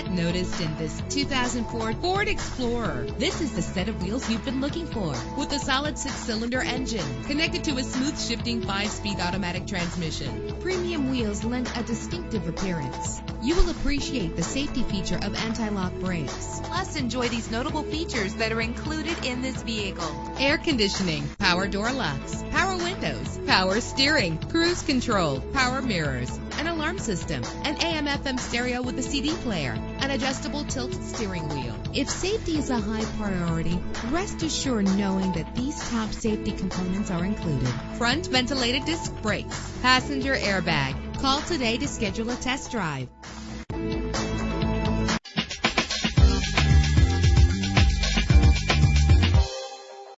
get noticed in this 2004 Ford Explorer. This is the set of wheels you've been looking for, with a solid 6-cylinder engine connected to a smooth shifting 5-speed automatic transmission. Premium wheels lend a distinctive appearance. You will appreciate the safety feature of anti-lock brakes. Plus, enjoy these notable features that are included in this vehicle: air conditioning, power door locks, power windows, power steering, cruise control, power mirrors, an alarm system, an AM/FM stereo with a CD player, an adjustable tilt steering wheel. If safety is a high priority, rest assured knowing that these top safety components are included: front ventilated disc brakes, passenger airbag. Call today to schedule a test drive.